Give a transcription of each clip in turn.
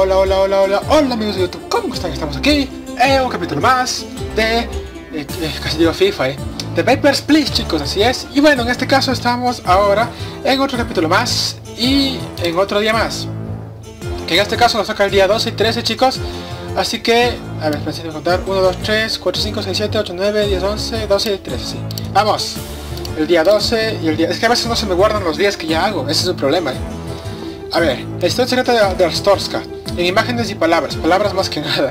Hola amigos de YouTube, ¿cómo están? Estamos aquí en un capítulo más de... casi digo FIFA, de Papers, Please, chicos, así es. Y bueno, en este caso estamos ahora en otro capítulo más y en otro día más, que en este caso nos toca el día 12 y 13, chicos. Así que, a ver, pensé de contar 1, 2, 3, 4, 5, 6, 7, 8, 9, 10, 11, 12 y 13, sí. Vamos, el día 12 y el día... Es que a veces no se me guardan los días que ya hago, ese es un problema, A ver, la historia secreta de Arstotzka, en imágenes y palabras, más que nada.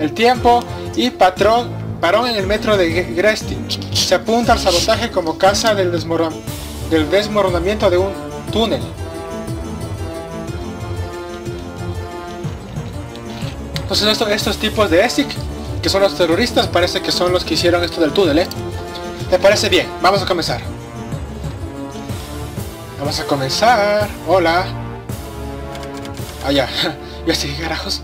El tiempo y parón en el metro de Grestin. Se apunta al sabotaje como causa del desmoronamiento de un túnel. Entonces estos tipos de ESIC, que son los terroristas, parece que son los que hicieron esto del túnel, ¿Te parece bien? Vamos a comenzar. Hola. Allá. Yo así, carajos.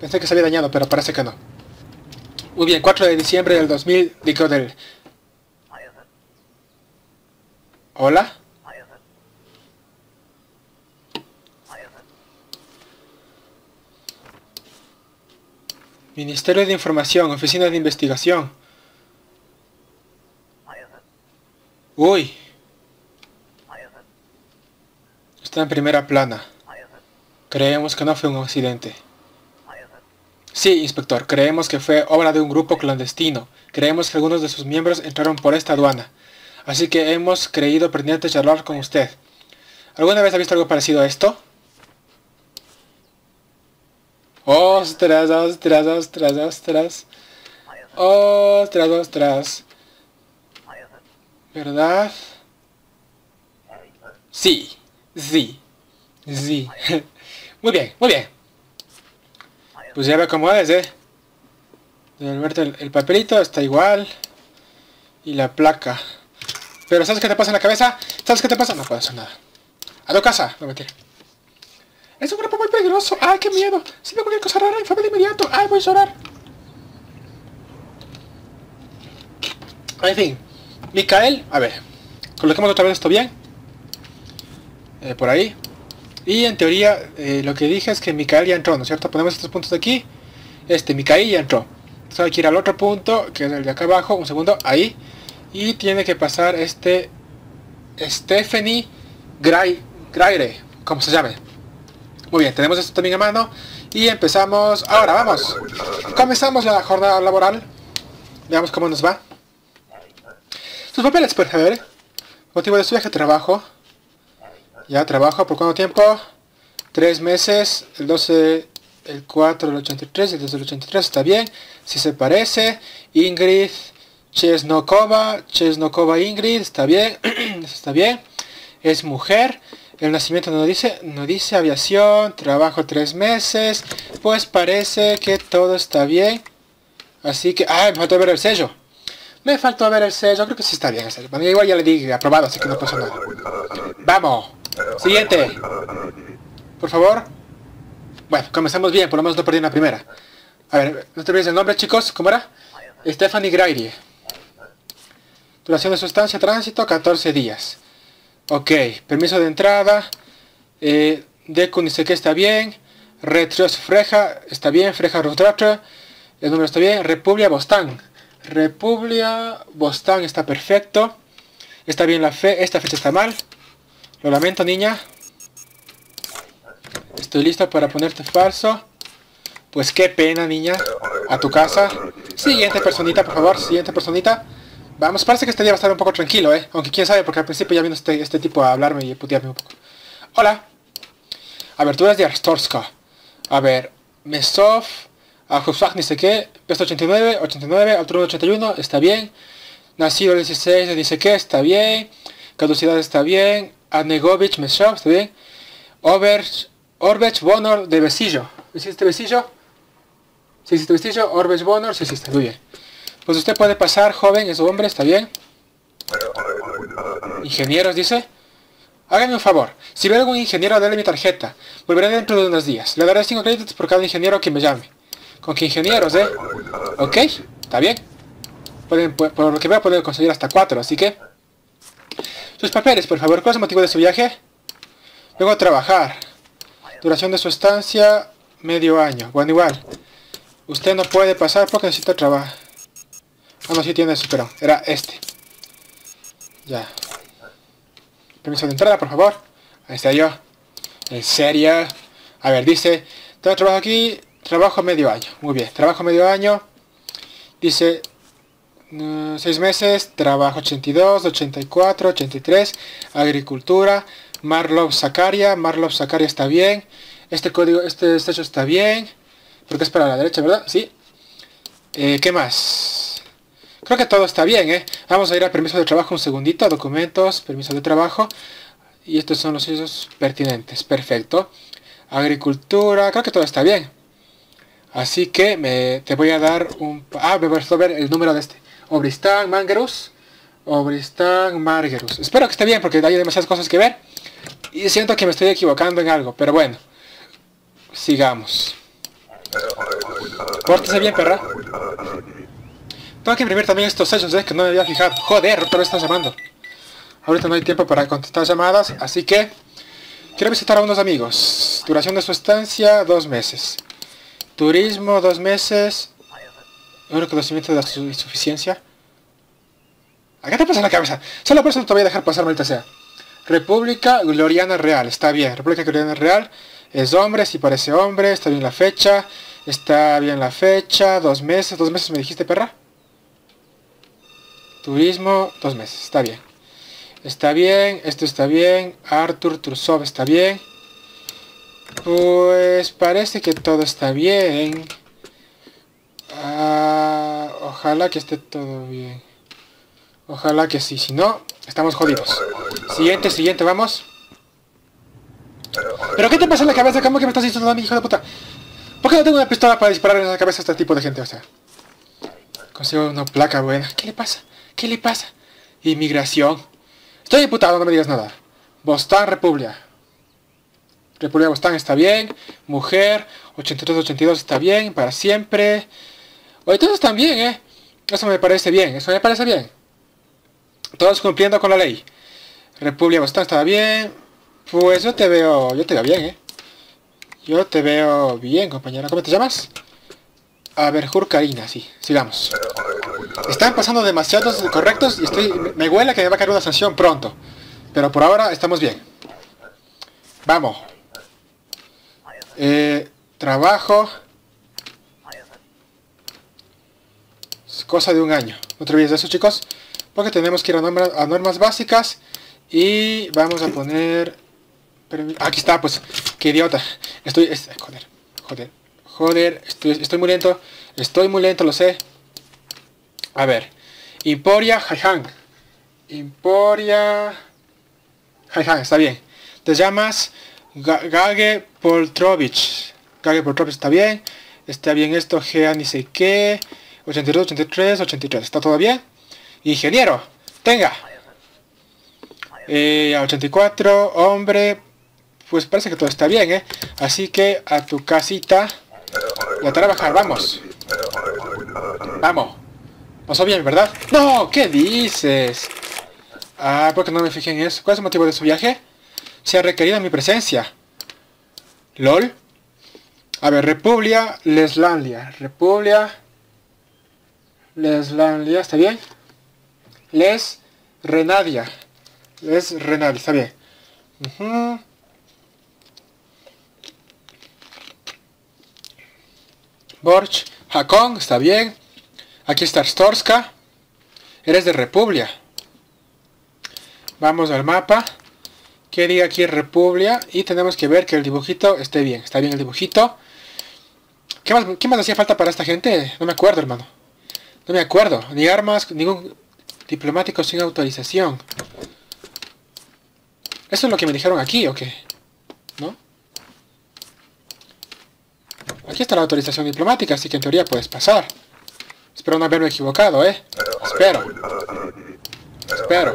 Pensé que se había dañado, pero parece que no. Muy bien, 4 de diciembre del 2000, digo del... ¿Hola? Ministerio de Información, Oficina de Investigación. Uy. Está en primera plana. Creemos que no fue un accidente. Sí, inspector, creemos que fue obra de un grupo clandestino. Creemos que algunos de sus miembros entraron por esta aduana. Así que hemos creído pertinente charlar con usted. ¿Alguna vez ha visto algo parecido a esto? ¡Ostras! ¿Verdad? Sí. Muy bien. Pues ya ve cómo es, El papelito está igual. Y la placa. Pero ¿sabes qué te pasa en la cabeza? No puedo hacer nada. A tu casa, no mentira. Es un grupo muy peligroso. ¡Ay, qué miedo! Si veo cualquier cosa rara, infame de inmediato. ¡Ay, voy a llorar! En fin. Micael, a ver. Coloquemos otra vez esto bien. Por ahí. Y en teoría, lo que dije es que Micael ya entró, ¿no es cierto? Ponemos estos puntos de aquí. Micael ya entró. Entonces hay que ir al otro punto, que es el de acá abajo. Un segundo, ahí. Y tiene que pasar Stephanie Gray, como se llame. Muy bien, tenemos esto también a mano. Y empezamos. Ahora, vamos. Comenzamos la jornada laboral. Veamos cómo nos va. Sus papeles, por favor. Motivo de su viaje, trabajo. Ya trabajo, ¿por cuánto tiempo? 3 meses, el 12, el 4 del 83, el 2 del 83, está bien. Si se parece, Ingrid Chesnokova, Ingrid, está bien, está bien. Es mujer, el nacimiento no dice, aviación, trabajo 3 meses, pues parece que todo está bien. Así que, me faltó ver el sello. Creo que sí está bien el sello. Bueno, igual ya le di aprobado, así que no pasa nada. Vamos. Siguiente. Por favor. Bueno, comenzamos bien, por lo menos no perdí en la primera. A ver, no te olvides el nombre, chicos. ¿Cómo era? Stephanie Gray. Duración de su estancia, tránsito, 14 días. Ok, permiso de entrada. Deku dice que está bien. Retrios Freja, está bien. Freja Rotraptor, el número está bien. República Bostán. Está perfecto. Está bien la fe, esta fecha está mal. Lo lamento, niña. Estoy listo para ponerte falso. Pues qué pena, niña. A tu casa. Siguiente personita, por favor. Vamos, parece que este día va a estar un poco tranquilo, Aunque quién sabe, porque al principio ya vino este tipo a hablarme y putearme un poco. Hola. A ver, tú eres de Arstotzka. A ver, Meshov, a Juzak, ni sé qué. Peso 89, 89, altura 81, está bien. Nacido el 16, ni sé qué, está bien. Caducidad está bien. Anegovich Meshov, ¿está bien? Orbech Bonor de Vesillo. ¿Existe Vesillo? ¿Sí existe Vesillo? Orbech Bonor, sí existe, muy bien. Pues usted puede pasar, joven, es hombre, ¿está bien? Ingenieros, dice. Hágame un favor, si veo algún ingeniero, déle mi tarjeta. Volveré dentro de unos días. Le daré 5 créditos por cada ingeniero que me llame. ¿Con qué ingenieros, Ok, está bien. Por lo que veo, pueden conseguir hasta 4, así que... Sus papeles, por favor. ¿Cuál es el motivo de su viaje? Vengo a trabajar. Duración de su estancia, medio año. Bueno, igual. Usted no puede pasar porque necesita trabajo. Ah, no, sí tiene eso, pero era este. Ya. Permiso de entrada, por favor. Ahí está yo. En serio. A ver, dice... Tengo trabajo aquí. Trabajo medio año. Muy bien. Trabajo medio año. Dice... 6 meses, trabajo 82, 84, 83, agricultura, Marlow Sacaria está bien, este código, este estrecho está bien, porque es para la derecha, ¿verdad? Sí. ¿Qué más? Creo que todo está bien, ¿eh? Vamos a ir a permiso de trabajo un segundito, documentos, permiso de trabajo, y estos son los hechos pertinentes, perfecto. Agricultura, creo que todo está bien. Así que te voy a dar un... Ah, me voy a ver el número de este. Obristan Mangerus. Obristan Mangerus. Espero que esté bien porque hay demasiadas cosas que ver. Y siento que me estoy equivocando en algo. Pero bueno. Sigamos. Pórtese bien, perra. Tengo que imprimir también estos sellos, que no me había fijado. Joder, otra vez están llamando. Ahorita no hay tiempo para contestar llamadas. Así que... Quiero visitar a unos amigos. Duración de su estancia, 2 meses. Turismo, 2 meses. Un reconocimiento de la insuficiencia. ¿A qué te pasa en la cabeza? Solo por eso no te voy a dejar pasar, maldita sea. República Gloriana Real. Está bien. República Gloriana Real. Es hombre, si parece hombre. Está bien la fecha. 2 meses. 2 meses me dijiste, perra. Turismo, 2 meses. Está bien. Está bien. Esto está bien. Arthur Trusov está bien. Pues parece que todo está bien. Ojalá que esté todo bien. Ojalá que sí, si no, estamos jodidos. Siguiente, siguiente, vamos. ¿Pero qué te pasa en la cabeza? ¿Cómo que me estás diciendo a mi hijo de puta? ¿Por qué no tengo una pistola para disparar en la cabeza a este tipo de gente? O sea, consigo una placa buena. ¿Qué le pasa? ¿Qué le pasa? Inmigración. Estoy imputado, no me digas nada. Bostán, República. República de Bostán está bien, mujer, 83-82 está bien, para siempre. Oye, todos están bien, ¿eh? Eso me parece bien, eso me parece bien. Todos cumpliendo con la ley. República de Bostán está bien. Pues yo te veo bien, ¿eh? Yo te veo bien, compañera. ¿Cómo te llamas? A ver, Jurcarina, sí, sigamos. Están pasando demasiados correctos y me huele que me va a caer una sanción pronto. Pero por ahora estamos bien. Vamos. Trabajo. Es cosa de un año. No te olvides de eso, chicos. Porque tenemos que ir a normas básicas. Y vamos a poner... Aquí está, pues. Qué idiota. Joder. Estoy muy lento. Lo sé. A ver. Imporian Kyo. Imporian Kyo. Está bien. Te llamas... Gage Poltrovich. Gage Poltrovich está bien. Está bien esto, Gea ni sé qué. 82, 83, 83. ¿Está todo bien? Ingeniero. Tenga. 84, hombre. Pues parece que todo está bien, ¿eh? Así que a tu casita. Y a trabajar, vamos. Vamos. Pasó bien, ¿verdad? No, ¿qué dices? Ah, porque no me fijé en eso. ¿Cuál es el motivo de su viaje? Se ha requerido mi presencia. LOL. A ver, República Leslandia. República Leslandia, ¿está bien? Les Renadia. Les Renadia, está bien. Borch Hakong, está bien. Aquí está Arstotzka. Eres de República. Vamos al mapa. Que diga aquí República. Y tenemos que ver que el dibujito esté bien. Está bien el dibujito. ¿Qué más hacía falta para esta gente? No me acuerdo, hermano. No me acuerdo. Ni armas, ningún diplomático sin autorización. ¿Eso es lo que me dijeron aquí o qué? ¿No? Aquí está la autorización diplomática, así que en teoría puedes pasar. Espero no haberme equivocado, ¿eh? Espero.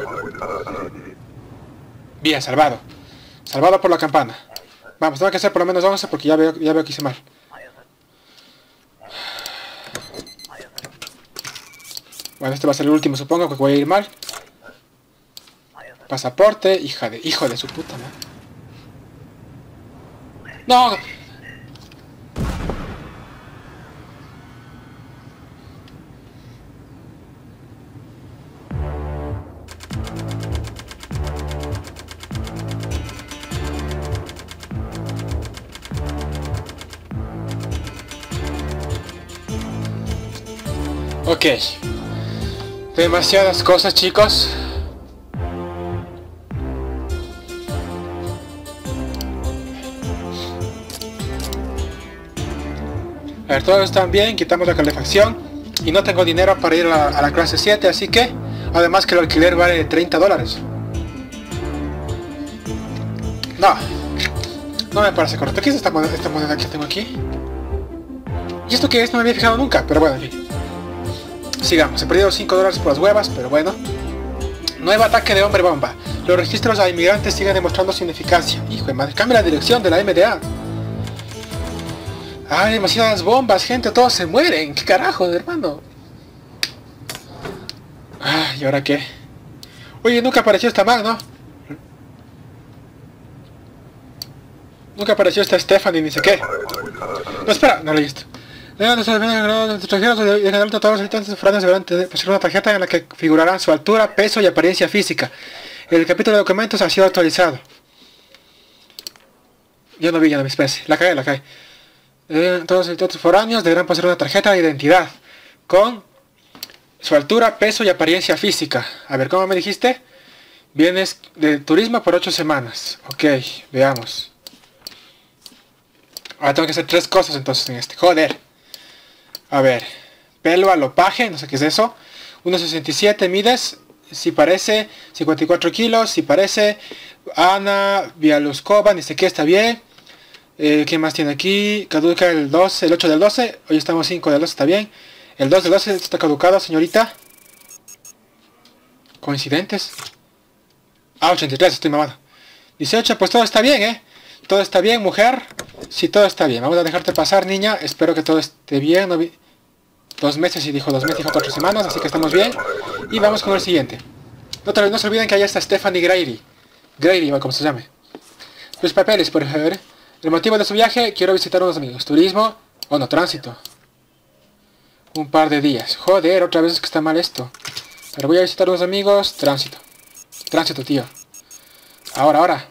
Bien, salvado. Salvado por la campana. Vamos, tengo que hacer por lo menos 11 porque ya veo que hice mal. Bueno, este va a ser el último, supongo, que voy a ir mal. Pasaporte, hijo de su puta madre. ¡No! Ok. Demasiadas cosas, chicos. A ver, todos están bien, quitamos la calefacción. Y no tengo dinero para ir a la clase 7, así que... Además que el alquiler vale $30. No me parece correcto. ¿Qué es esta moneda que tengo aquí? ¿Y esto qué es? No me había fijado nunca, pero bueno, en fin. Sigamos, he perdido $5 por las huevas, pero bueno. Nuevo ataque de hombre bomba. Los registros a inmigrantes siguen demostrando su ineficacia. Hijo de madre, cambia la dirección de la MDA. Hay demasiadas bombas, gente, todos se mueren. ¿Qué carajo, hermano? ¿Y ahora qué? Oye, nunca apareció esta man, ¿no? Nunca apareció esta Stephanie, ni sé qué. No, espera, no leí esto. Los extranjeros de general todos los habitantes sufranes deberán poseer una tarjeta en la que figurarán su altura, peso y apariencia física. El capítulo de documentos ha sido actualizado. Yo no me especie. La cae. Todos los habitantes foráneos deberán poseer una tarjeta de identidad con su altura, peso y apariencia física. A ver, ¿cómo me dijiste? Vienes de turismo por 8 semanas. Ok, veamos. Ahora tengo que hacer 3 cosas entonces en este. Joder. A ver. Pelo, alopaje, no sé qué es eso. 1.67 mides. Si parece 54 kilos. Si parece Ana Bialuskova, ni sé qué, está bien. ¿Qué más tiene aquí? Caduca el 12, el 8 del 12. Hoy estamos 5 del 12, está bien. El 2 de 12 está caducado, señorita. Coincidentes. 83, estoy mamado. 18, pues todo está bien, Todo está bien, mujer. Sí, todo está bien. Vamos a dejarte pasar, niña. Espero que todo esté bien. No vi... 2 meses, y dijo 2 meses, dijo 4 semanas. Así que estamos bien. Y vamos con el siguiente. No se olviden que allá está Stephanie Gray. Gray, como se llame. Los papeles, por favor. El motivo de su viaje, quiero visitar a unos amigos. Turismo, o no, tránsito. Un par de días. Joder, otra vez es que está mal esto. Pero voy a visitar a unos amigos. Tránsito. Tránsito, tío. Ahora.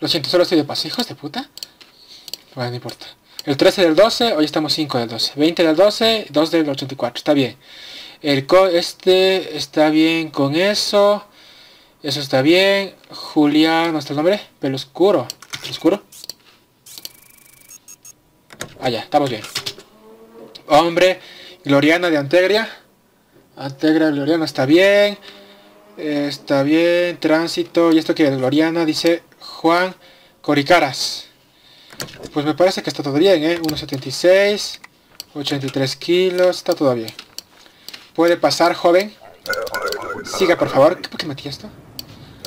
Lo siento, solo estoy de paso. ¿Hijos de puta? Bueno, no importa. El 13 del 12. Hoy estamos 5 del 12. 20 del 12. 2 del 84. Está bien. Este está bien con eso. Eso está bien. Julián, ¿no está el nombre? Pelo oscuro. ¿Pelo oscuro? Ah, ya. Estamos bien. Hombre, Gloriana de Antegria. Antegria, Gloriana, está bien. Está bien, tránsito. ¿Y esto qué es? Gloriana, dice Juan Coricaras. Pues me parece que está todo bien, 1.76, 83 kilos, está todo bien. ¿Puede pasar, joven? Siga, por favor. ¿Por qué metí esto?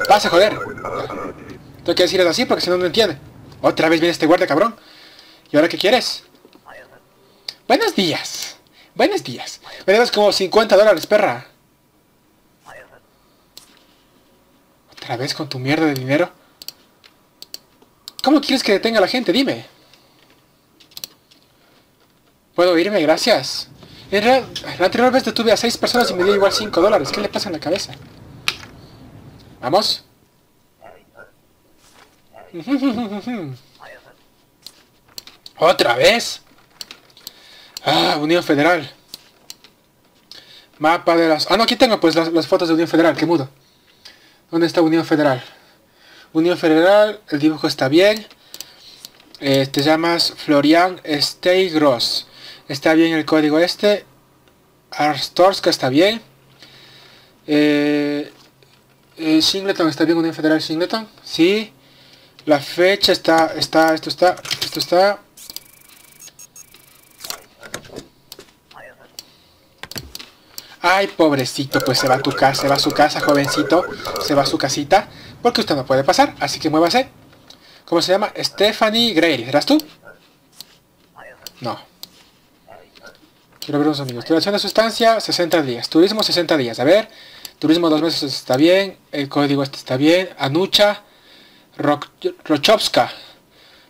¡Pasa, joder! Tengo que decirlo así porque si no, no entiende. Otra vez viene este guardia, cabrón. ¿Y ahora qué quieres? Buenos días. Buenos días. Me debes como $50, perra. ¿Otra vez con tu mierda de dinero? ¿Cómo quieres que detenga a la gente? Dime. ¿Puedo irme? Gracias. En realidad, la anterior vez detuve a 6 personas y me dio igual $5. ¿Qué le pasa en la cabeza? ¿Vamos? ¿Otra vez? Ah, Unión Federal. Mapa de las... no, aquí tengo pues las fotos de Unión Federal, qué mudo. ¿Dónde está Unión Federal? Unión Federal, el dibujo está bien. Te llamas Florian Steygross. Está bien el código este. Arstotzka está bien. Singleton está bien, Unión Federal Singleton. Sí. La fecha está, esto está. Ay, pobrecito, pues se va a su casa, jovencito. Se va a su casita, porque usted no puede pasar, así que muévase. ¿Cómo se llama? Stephanie Gray, ¿serás tú? No. Quiero ver unos amigos. Duración de sustancia, 60 días. Turismo, 60 días. A ver. Turismo, 2 meses, está bien. El código este está bien. Anucha Rochowska.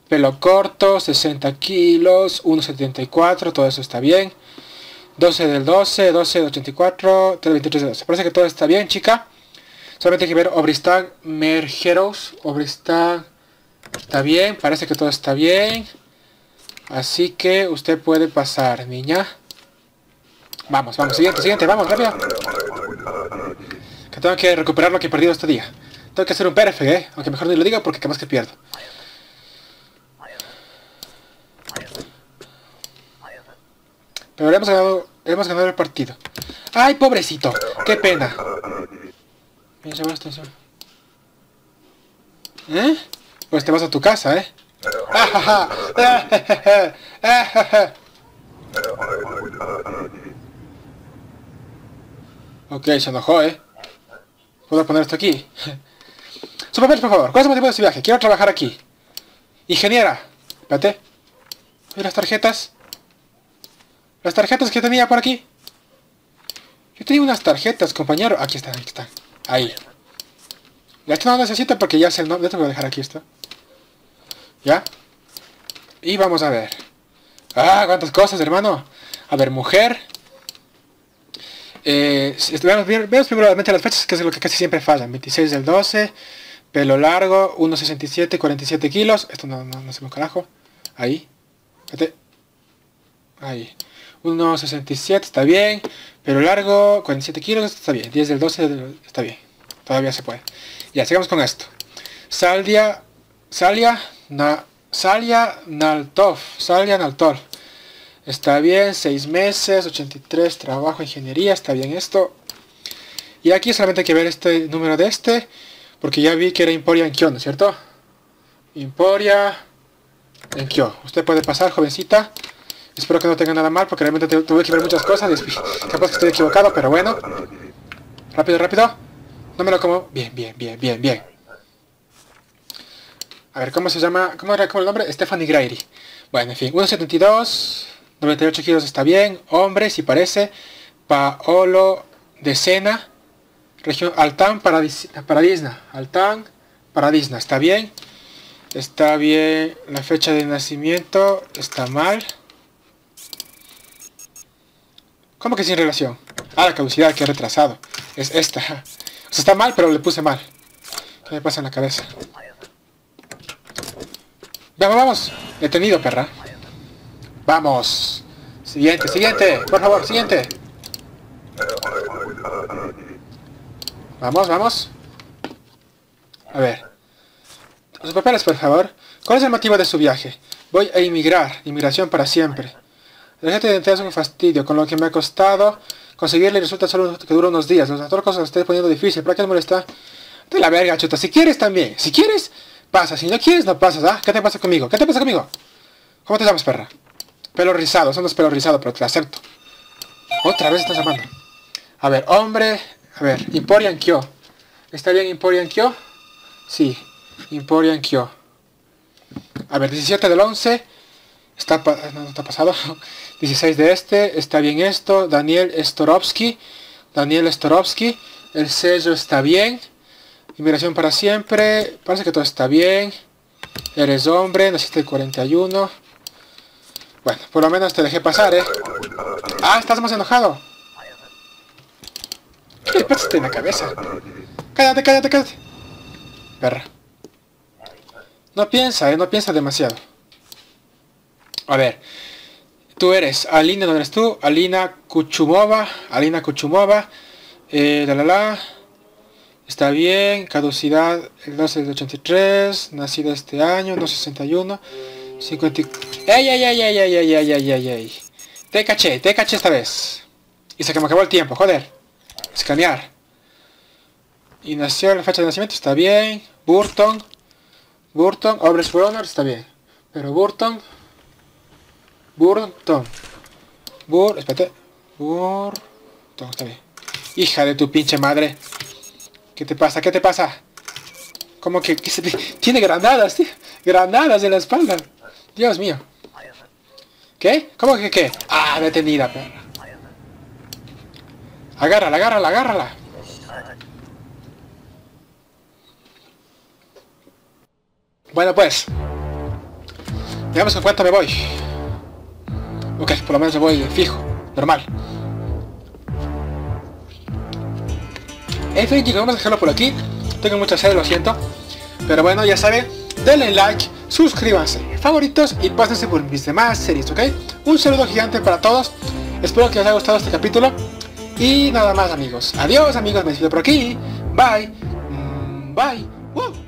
Pelo corto, 60 kilos, 1.74, todo eso está bien. 12 del 12, 12 del 84, 23 del 12. Parece que todo está bien, chica. Solamente hay que ver Obristan Mangerus. Obristan está bien, parece que todo está bien. Así que usted puede pasar, niña. Vamos, vamos, siguiente, siguiente, vamos, rápido. Que tengo que recuperar lo que he perdido este día. Tengo que hacer un perfect, aunque mejor ni lo digo porque capaz que pierdo. Pero hemos ganado el partido. ¡Ay, pobrecito! ¡Qué pena! ¿Eh? Pues te vas a tu casa, ¿eh? ¡Ah, ja, ja! ¡Ah, ja, ja! Ok, se enojó, ¿eh? ¿Puedo poner esto aquí? Su papel, por favor. ¿Cuál es el motivo de su viaje? Quiero trabajar aquí. Ingeniera. Espérate. ¿Y las tarjetas? Las tarjetas que tenía por aquí. Yo tenía unas tarjetas, compañero. Aquí están, aquí están. Ahí. Ya esto no necesito porque ya sé el nombre. Yo te voy a dejar aquí esto. ¿Ya? Y vamos a ver. ¡Ah! ¿Cuántas cosas, hermano? A ver, mujer. Veamos primeramente las fechas, que es lo que casi siempre fallan. 26/12. Pelo largo. 1.67. 47 kilos. Esto no hacemos carajo. Ahí. Fíjate. Ahí. 1.67, está bien. Pero largo, 47 kilos, está bien. 10/12, está bien. Todavía se puede. Ya, sigamos con esto. Salia Naltof. Salia Naltof. Está bien, 6 meses, 83, trabajo, ingeniería, está bien esto. Y aquí solamente hay que ver este número de este, porque ya vi que era Imporian Kyo, ¿no es cierto? Emporia en Kyo. Usted puede pasar, jovencita. Espero que no tenga nada mal, porque realmente tuve que ver muchas cosas. Capaz que estoy equivocado, pero bueno. Rápido, rápido. No me lo como. Bien, bien, bien, bien, bien. A ver, ¿cómo se llama? ¿Cómo era el nombre? Stephanie Gray. Bueno, en fin. 1.72. 98 kilos está bien. Hombre, si parece. Paolo de Sena. Región Altán Paradisna. Altán Paradisna. Está bien. Está bien. La fecha de nacimiento está mal. ¿Cómo que sin relación? Ah, la caducidad que he retrasado. Es esta. O sea, está mal, pero le puse mal. ¿Qué me pasa en la cabeza? ¡Vamos, vamos! Detenido, perra. ¡Vamos! Siguiente, siguiente. Por favor, siguiente. Vamos, vamos. A ver. Los papeles, por favor. ¿Cuál es el motivo de su viaje? Voy a emigrar. Inmigración para siempre. La gente de identidad es un fastidio, con lo que me ha costado conseguirle resulta solo que dura unos días. Los atorcos se los estoy poniendo difícil, ¿para qué les molesta? De la verga, chuta, si quieres también. Si quieres, pasas, si no quieres, no pasas, ¿ah? ¿Qué te pasa conmigo? ¿Qué te pasa conmigo? ¿Cómo te llamas, perra? Pelo rizado, son los pelos rizados, pero te lo acepto. Otra vez estás llamando. A ver, hombre, a ver, Imporian Kyo. ¿Está bien Imporian Kyo? Sí, Imporian Kyo. A ver, 17/11. Está no está pasado. 16 de este, está bien esto. Daniel Storowski. El sello está bien. Inmigración para siempre. Parece que todo está bien. Eres hombre, naciste el 41. Bueno, por lo menos te dejé pasar, ¿eh? Ah, estás más enojado. ¿Qué le pasa en la cabeza? Cállate, cállate, cállate. Perra. No piensa, ¿eh? No piensa demasiado. A ver, tú eres Alina, ¿dónde eres tú? Alina Kuchumova, está bien, caducidad el 12 del 83, nacida este año, 261, 50... ¡Ey! Te caché esta vez. Y se me acabó el tiempo, joder. Escanear. Y nació la fecha de nacimiento, está bien. Burton, Orbech Bonor, está bien. Pero Burton, está bien. Hija de tu pinche madre. ¿Qué te pasa? ¿Qué te pasa? Como que se te... Tiene granadas, tío. Granadas en la espalda. Dios mío. ¿Qué? ¿Cómo que qué? Ah, detenida, perra. Agárrala. Bueno, pues. Veamos en cuánto me voy. Ok, por lo menos me voy fijo, normal. En fin, chicos, vamos a dejarlo por aquí. Tengo mucha sed, lo siento. Pero bueno, ya saben, denle like, suscríbanse, favoritos y pásense por mis demás series, ¿ok? Un saludo gigante para todos. Espero que os haya gustado este capítulo. Y nada más, amigos. Adiós, amigos. Me despido por aquí. Bye. Bye.